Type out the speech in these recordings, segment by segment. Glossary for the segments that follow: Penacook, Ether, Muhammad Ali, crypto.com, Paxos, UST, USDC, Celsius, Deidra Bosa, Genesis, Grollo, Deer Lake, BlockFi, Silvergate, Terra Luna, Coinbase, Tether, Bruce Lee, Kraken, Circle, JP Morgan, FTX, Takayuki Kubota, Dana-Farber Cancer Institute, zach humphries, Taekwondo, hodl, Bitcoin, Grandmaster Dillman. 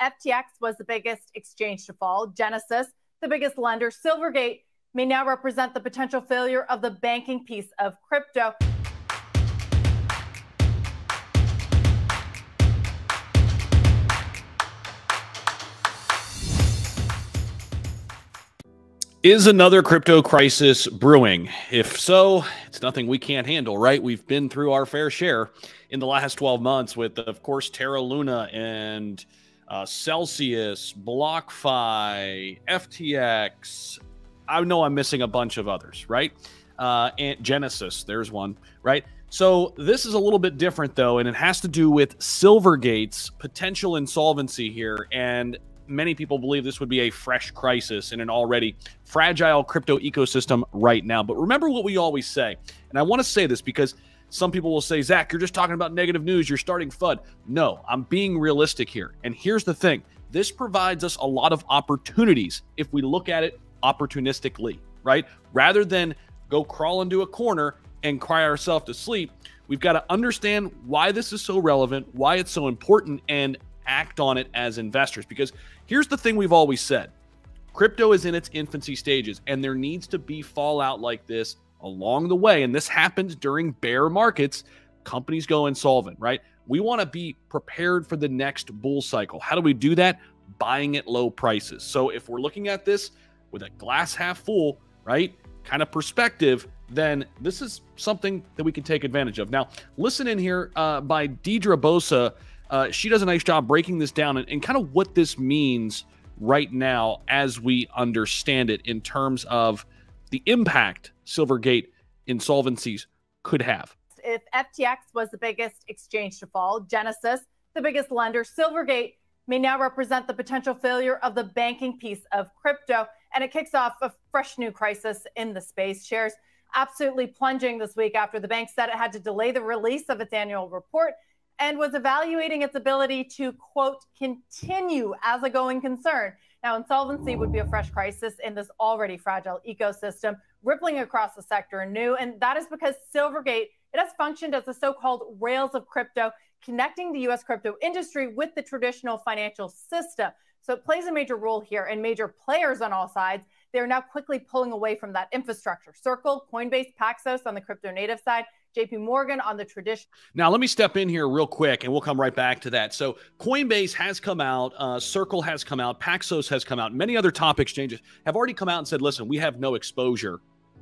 FTX was the biggest exchange to fall. Genesis, the biggest lender. Silvergate may now represent the potential failure of the banking piece of crypto. Is another crypto crisis brewing? If so, it's nothing we can't handle, right? We've been through our fair share in the last 12 months with, of course, Terra Luna and Celsius, BlockFi, FTX. I know I'm missing a bunch of others, right? And Genesis, there's one, right? So this is a little bit different, though, and it has to do with Silvergate's potential insolvency here, and many people believe this would be a fresh crisis in an already fragile crypto ecosystem right now. But remember what we always say, and I want to say this because some people will say, Zach, you're just talking about negative news, you're starting FUD. No, I'm being realistic here. And here's the thing. This provides us a lot of opportunities if we look at it opportunistically, right? Rather than go crawl into a corner and cry ourselves to sleep, we've got to understand why this is so relevant, why it's so important, and act on it as investors. Because here's the thing we've always said. Crypto is in its infancy stages, and there needs to be fallout like this along the way. And this happens during bear markets. Companies go insolvent, right? We want to be prepared for the next bull cycle. How do we do that? Buying at low prices. So if we're looking at this with a glass half full, right, kind of perspective, then this is something that we can take advantage of. Now, listen in here by Deidra Bosa. She does a nice job breaking this down and kind of what this means right now as we understand it in terms of the impact Silvergate insolvencies could have. If FTX was the biggest exchange to fall, Genesis, the biggest lender, Silvergate may now represent the potential failure of the banking piece of crypto, and it kicks off a fresh new crisis in the space. Shares absolutely plunging this week after the bank said it had to delay the release of its annual report and was evaluating its ability to, quote, continue as a going concern. Now, insolvency would be a fresh crisis in this already fragile ecosystem, rippling across the sector anew. And that is because Silvergate, it has functioned as the so-called rails of crypto, connecting the U.S. crypto industry with the traditional financial system. So it plays a major role here, and major players on all sides, they're now quickly pulling away from that infrastructure. Circle, Coinbase, Paxos on the crypto native side, JP Morgan on the tradition. Now, let me step in here real quick, and we'll come right back to that. So Coinbase has come out, Circle has come out, Paxos has come out, many other top exchanges have already come out and said, listen, we have no exposure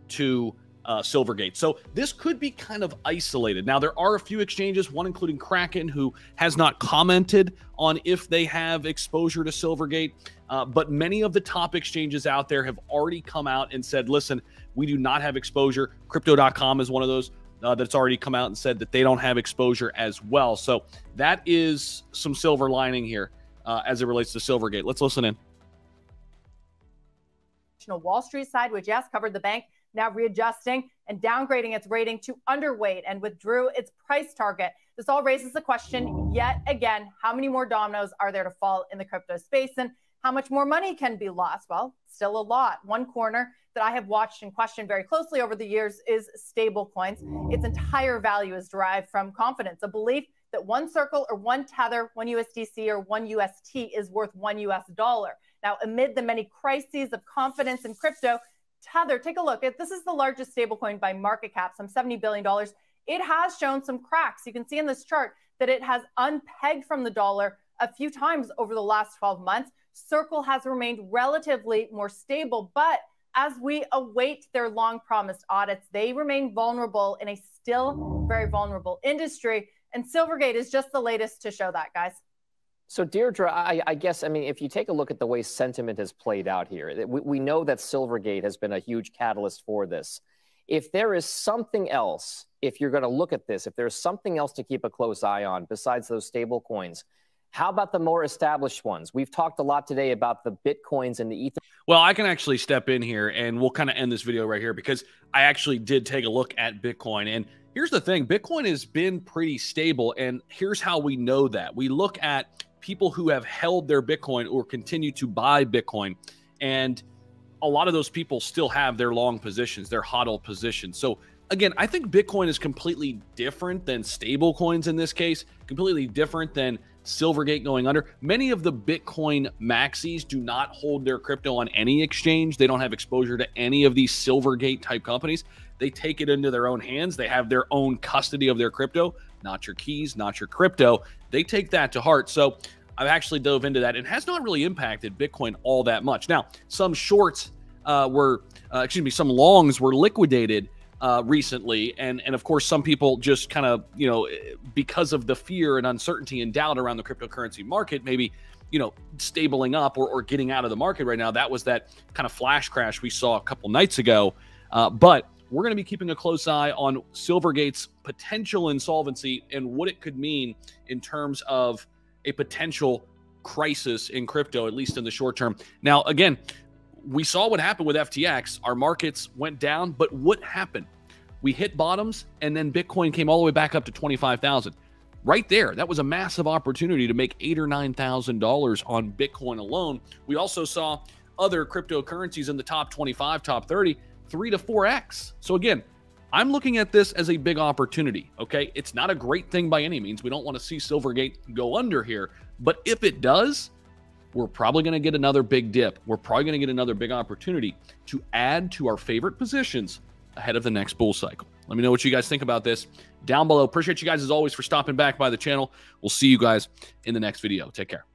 to Silvergate. So this could be kind of isolated. Now, there are a few exchanges, one including Kraken, who has not commented on if they have exposure to Silvergate. But many of the top exchanges out there have already come out and said, listen, we do not have exposure. Crypto.com is one of those that's already come out and said that they don't have exposure as well. So that is some silver lining here as it relates to Silvergate. Let's listen in. Wall Street side, which, yes, covered the bank, now readjusting and downgrading its rating to underweight and withdrew its price target. This all raises the question, yet again, how many more dominoes are there to fall in the crypto space, and how much more money can be lost? Well, still a lot. One corner that I have watched and questioned very closely over the years is stablecoins. Its entire value is derived from confidence, a belief that one Circle or one Tether, one USDC or one UST is worth $1. Now, amid the many crises of confidence in crypto, Tether, take a look. This is the largest stablecoin by market cap, some $70 billion. It has shown some cracks. You can see in this chart that it has unpegged from the dollar a few times over the last 12 months. Circle has remained relatively more stable, but as we await their long-promised audits, they remain vulnerable in a still very vulnerable industry. And Silvergate is just the latest to show that, guys. So, Deirdre, I guess, I mean, if you take a look at the way sentiment has played out here, we know that Silvergate has been a huge catalyst for this. If there is something else, if you're going to look at this, if there's something else to keep a close eye on besides those stable coins, how about the more established ones? We've talked a lot today about the Bitcoins and the Ether. Well, I can actually step in here, and we'll kind of end this video right here because I actually did take a look at Bitcoin. And here's the thing. Bitcoin has been pretty stable, and here's how we know that. We look at people who have held their Bitcoin or continue to buy Bitcoin, and a lot of those people still have their long positions, their hodl positions. So again, I think Bitcoin is completely different than stable coins in this case, completely different than Silvergate going under. Many of the Bitcoin maxis do not hold their crypto on any exchange. They don't have exposure to any of these Silvergate type companies. They take it into their own hands. They have their own custody of their crypto, not your keys, not your crypto. They take that to heart. So I've actually dove into that. It has not really impacted Bitcoin all that much. Now, some shorts some longs were liquidated recently. And of course, some people just kind of, you know, because of the fear and uncertainty and doubt around the cryptocurrency market, maybe, you know, stabling up or getting out of the market right now. That was that kind of flash crash we saw a couple nights ago. But we're going to be keeping a close eye on Silvergate's potential insolvency and what it could mean in terms of a potential crisis in crypto, at least in the short term. Now, again, we saw what happened with FTX. Our markets went down, but what happened? We hit bottoms, and then Bitcoin came all the way back up to 25,000. Right there, that was a massive opportunity to make $8,000 or $9,000 on Bitcoin alone. We also saw other cryptocurrencies in the top 25, top 30, 3 to 4x. So again, I'm looking at this as a big opportunity, okay? It's not a great thing by any means. We don't want to see Silvergate go under here, but if it does, we're probably going to get another big dip. We're probably going to get another big opportunity to add to our favorite positions ahead of the next bull cycle. Let me know what you guys think about this down below. Appreciate you guys as always for stopping back by the channel. We'll see you guys in the next video. Take care.